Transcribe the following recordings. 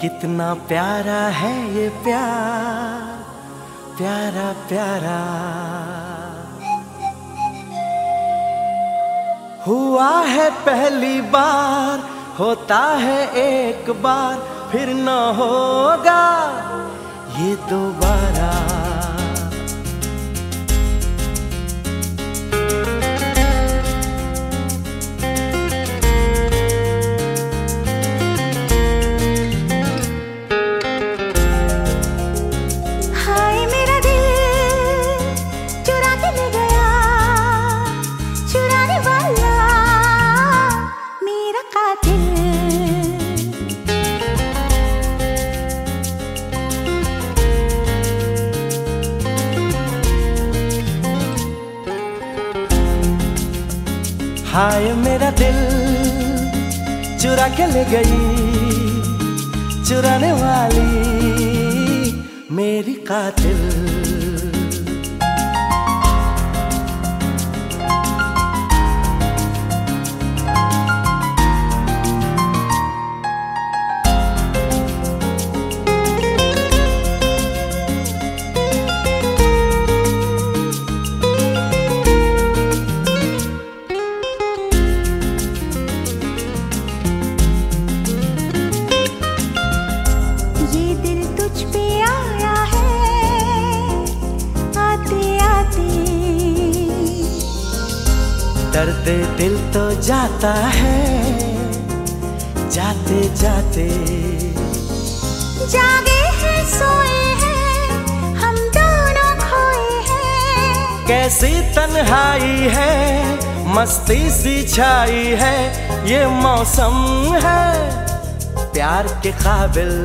कितना प्यारा है ये प्यार, प्यारा प्यारा हुआ है पहली बार, होता है एक बार फिर न होगा ये दोबारा। हाय मेरा दिल चुरा के ले गई चुराने वाली मेरी कातिल। डरते दिल तो जाता है जाते जाते, जागे हैं सोए हैं हम दोनों खोए हैं। कैसी तन्हाई है, मस्ती सी छाई है, ये मौसम है प्यार के काबिल।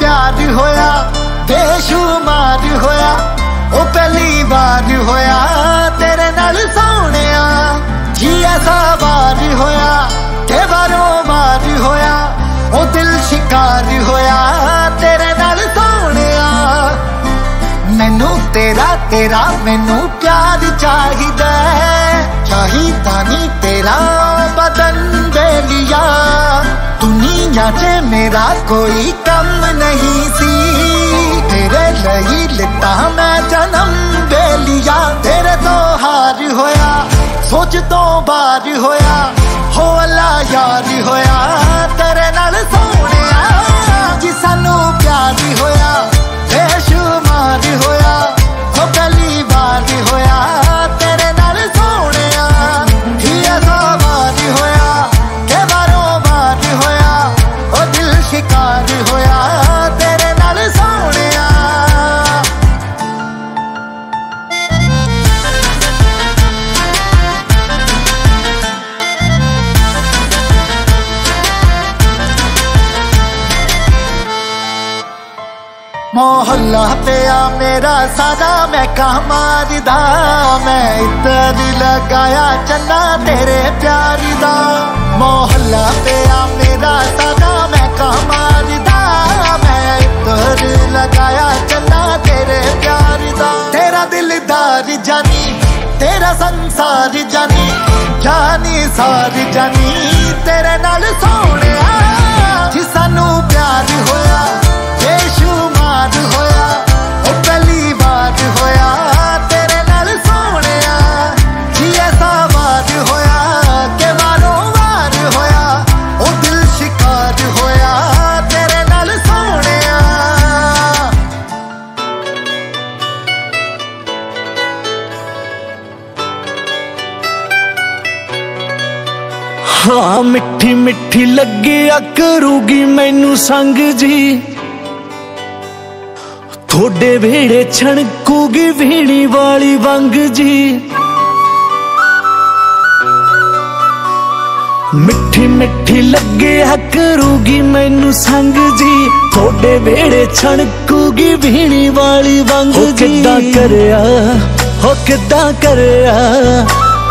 प्यार होया बेशुमार होया, ओ पहली बार होया तेरे नाल सोहणिया। जी ऐसा वार होया ते बारों बार होया, ओ दिल शिकार होया तेरे नाल सोहणिया। मैनू तेरा तेरा मैनू प्यार चाहिदा, चाहिदा नी तेरा बदन बेलिया। दुनिया च मेरा कोई कम नहीं सी, तेरे लई लिता मैं जन्म दे लिया। तेरे तो हार होया सोच तो बार होया, हो अल्लाह यार होया तेरे नाल सोहणिया। जी सानू प्यार होया बेशुमार होया, हो पहली बार होया तेरे नाल सोहणिया। जी ऐसा बार होया के बारों बार होया, हो दिल शिकार होया तेरे नाल सोहणिया। मोहल्ला पिया मेरा सारा मैं कहा मारदा, मैं इतर लगाया चन्ना तेरे प्यार दा। मोहल्ला पिया मेरा सारा मैं कहा मारदा, मैं इतर लगाया चन्ना तेरे प्यार दा। तेरा दिलदार जानी तेरा संसार जानी, जानी सार जानी तेरे नाल सोहणिया। जी सानू प्यार होया बेशुमार होया, ओ पहली बार होया तेरे नाल सोहणिया। जी ऐसा बार होया के बारों बार होया, ओ दिल शिकार होया तेरे नाल सोहणिया। हाँ मिठी मिठी लगे करूगी मैनू संग जी, थोड़े भेड़े छणकूगी वीणी वाली वंग जी। मिठी मिठी लगे करूगी मैनू संग जी, थोड़े वेड़े छणकूगी भीणी वाली वांग जी। किदा करया हो किदा करया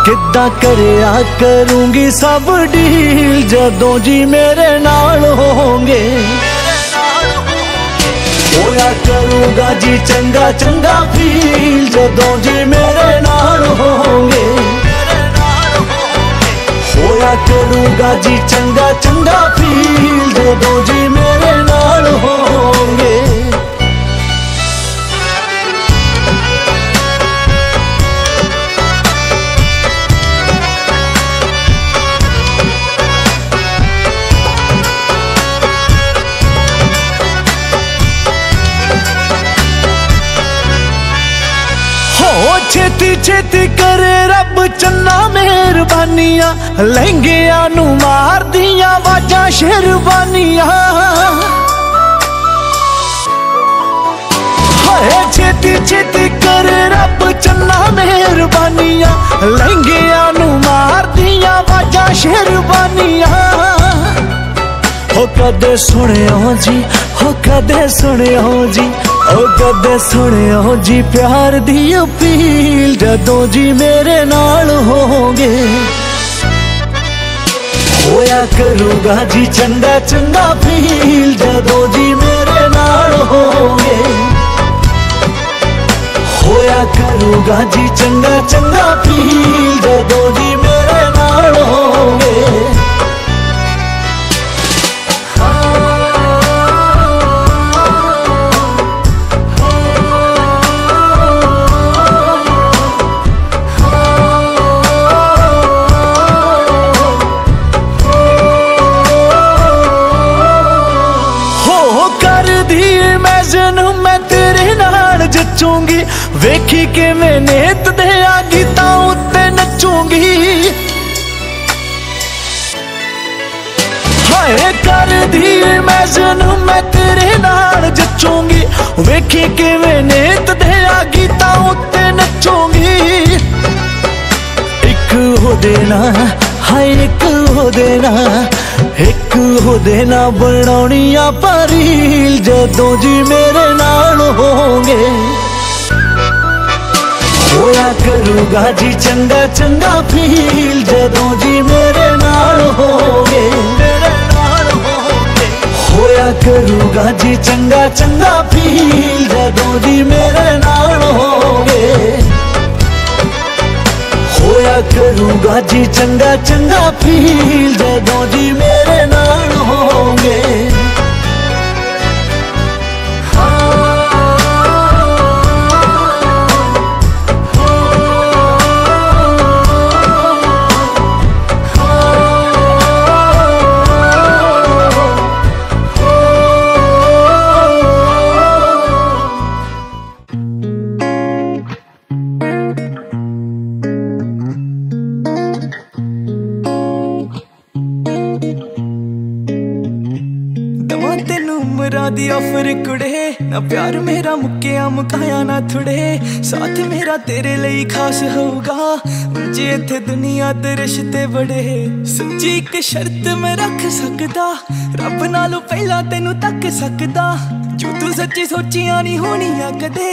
किदा करया करूंगी सब डील, जदों जी मेरे नाल होंगे होया करूंगा जी चंगा चंगा फील, जदों जी मेरे नाल होंगे होया करूंगा जी चंगा चंगा फील, जदों जी मेरे नाल होंगे। हो छेती छेती करे रब चन्ना मेहरबानियां, लहंगियां नू मार दिया वाजा शेरवानियां। हाय छेती छेती करे रब चन्ना मेहरबानियां, लहंगियां नू मार दिया वाजा शेरवानियां। हो कदे सुनियो जी हो कदे सुनियो जी ओ कदे सुनियो जी प्यार दी अपील, जदों जी मेरे नाल होंगे होया करूंगा जी चंगा चंगा फील, जदों जी मेरे नाल होंगे होया करूंगा जी चंगा चंगा फील, जदों जी मेरे नाल होंगे। चूंगी वेखी के मैं नेत दे गीता उत्ते नचूंगी। हाय कर दी मैं जन्म मैं तेरे नाल जचूंगी, वेखी के मैं नेत दे गीता उत्ते नचूंगी। एक हो देना हाय एक हो देना एक हो देना बनाउणिया परील, जदों जी मेरे नाल होंगे होया करूंगा जी चंगा चंगा फील, जदों जी मेरे नाल होंगे होया करूंगा जी चंगा चंगा फील, जदों जी मेरे नाल होंगे होया करूंगा जी चंगा चंगा फील, जदों जी मेरे नाल होंगे। ना प्यार मेरा मुक्या मुकाया ना थुड़े, साथ मेरा तेरे लिए खास होगा, मुझे इत्थे दुनिया ते रिश्ते बड़े। सच्ची एक शर्त मैं रख सकदा, रब नालों पहला तेनू तक सकदा, जो तू सच्ची सोचिया नहीं होनी कदे,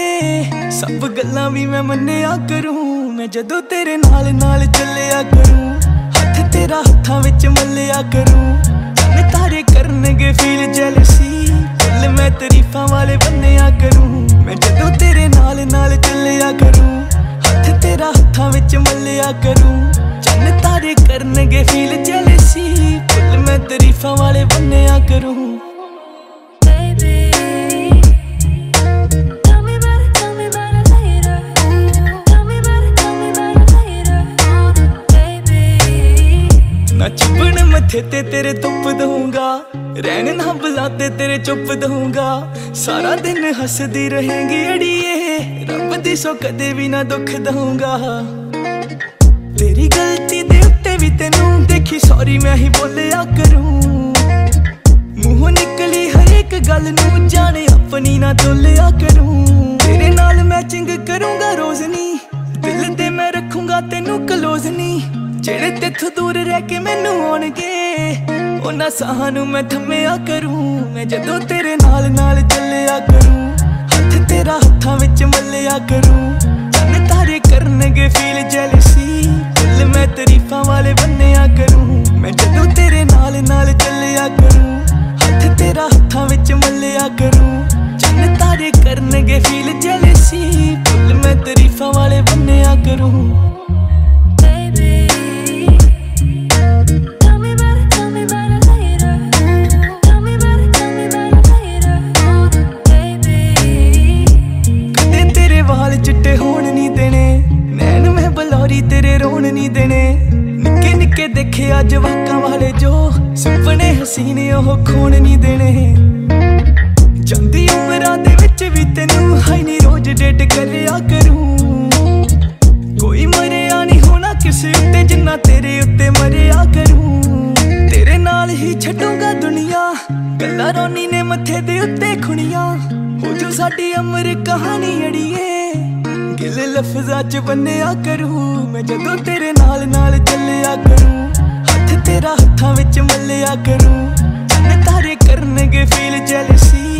सब गल्लां भी मैं मन्निया करूं, मैं जदों तेरे नाल नाल चलिया करूं, हथ तेरा हत्थां विच मलिया करूं, चन्न तारे करनगे फील जेलसी, मैं तरीफा वाले बनया करूं, मैं जदों तेरे नाल नाल चलिया करूं, हथ तेरा हत्थां विच मलिया करूं, चन्न तारे करनगे फील जेलसी, फुल मैं तरीफा वाले बनया करूं। ना चुभन मथे ते तेरे धुप दूंगा, रहन ना बुलाते तेरे चुप दूंगा, सारा दिन हसदी रहेंगी अड़िए, रब दी सो कदे भी ना दुख दूंगा। तेरी गलती दे उत्ते भी तेनू देखी सॉरी मैं ही बोलिया करूं, मुंह निकली हर एक गल नू जाने अपनी ना तोलिया करूं, तेरे नाल मैचिंग करूंगा रोजनी, दिल दे मैं रखूंगा तेनू क्लोजनी, जेड़े तेथों दूर रह के मैनू आउणगे उन्हां साहां नूं मैं थम्मिया करूं। मैं जदों तेरे नाल नाल चलिया करूं, हथ तेरा हत्थां विच मलिया करूं। चन्न तारे करनगे फील जेलसी, दिल मैं तारीफां वाले बनिया करूं। मैं जदों तेरे नाल नाल चलिया करूं, हथ तेरा हत्थां विच मलिया करूं। चन्न तारे करनगे फील जेलसी, दिल मैं तारीफां वाले बनिया करूं। तेरे रोन नहीं देने निके निके देखे आज वाका वाले जो सुपने हसीने ओह खोन नहीं देने। जंदी उमरां दे विच वी तैनूं हाई नी रोज डेट करिया करूं। कोई मरिया नहीं होना किसे उत्ते जिन्ना तेरे उत्ते मरिया करूं। तेरे नाल ही छड्डूंगा दुनिया, गल्लां रोनी ने मथे दे उत्ते खुणियां। हो जो साडी अमर कहानी अड़िए, गिले लफ्ज़ां च बनिया करूं। मैं जदों तेरे नाल नाल चलिया करूं, हथ तेरा हत्थां विच मलिया करूं। चन्न तारे करनगे फील जेलसी,